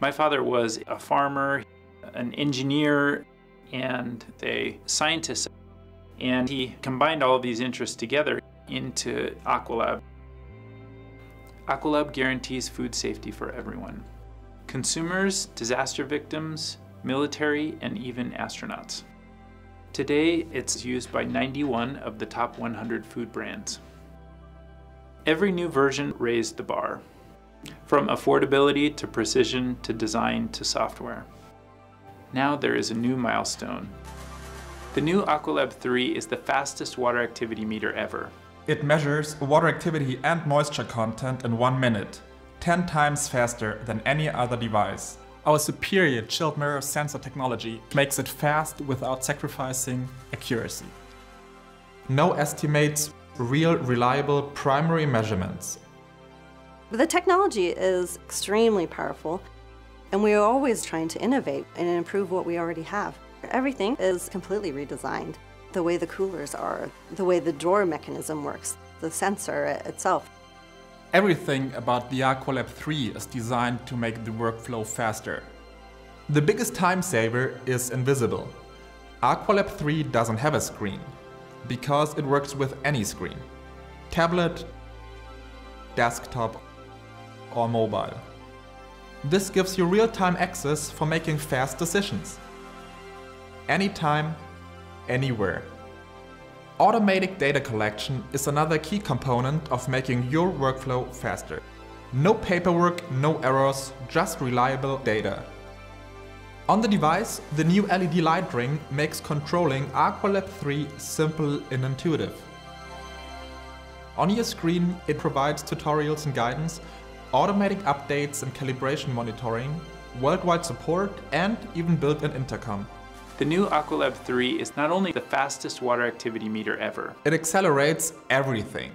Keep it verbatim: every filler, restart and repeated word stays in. My father was a farmer, an engineer, and a scientist, and he combined all of these interests together into Aqualab. Aqualab guarantees food safety for everyone: consumers, disaster victims, military, and even astronauts. Today, it's used by ninety-one of the top one hundred food brands. Every new version raised the bar, from affordability to precision to design to software. Now there is a new milestone. The new Aqualab three is the fastest water activity meter ever. It measures water activity and moisture content in one minute, ten times faster than any other device. Our superior chilled mirror sensor technology makes it fast without sacrificing accuracy. No estimates, real, reliable primary measurements. The technology is extremely powerful, and we are always trying to innovate and improve what we already have. Everything is completely redesigned. The way the coolers are, the way the drawer mechanism works, the sensor itself. Everything about the Aqualab three is designed to make the workflow faster. The biggest time saver is invisible. Aqualab three doesn't have a screen, because it works with any screen: tablet, desktop, or mobile. This gives you real-time access for making fast decisions. Anytime, anywhere. Automatic data collection is another key component of making your workflow faster. No paperwork, no errors, just reliable data. On the device, the new L E D light ring makes controlling Aqualab three simple and intuitive. On your screen, it provides tutorials and guidance, automatic updates and calibration monitoring, worldwide support, and even built-in intercom. The new Aqualab three is not only the fastest water activity meter ever. It accelerates everything.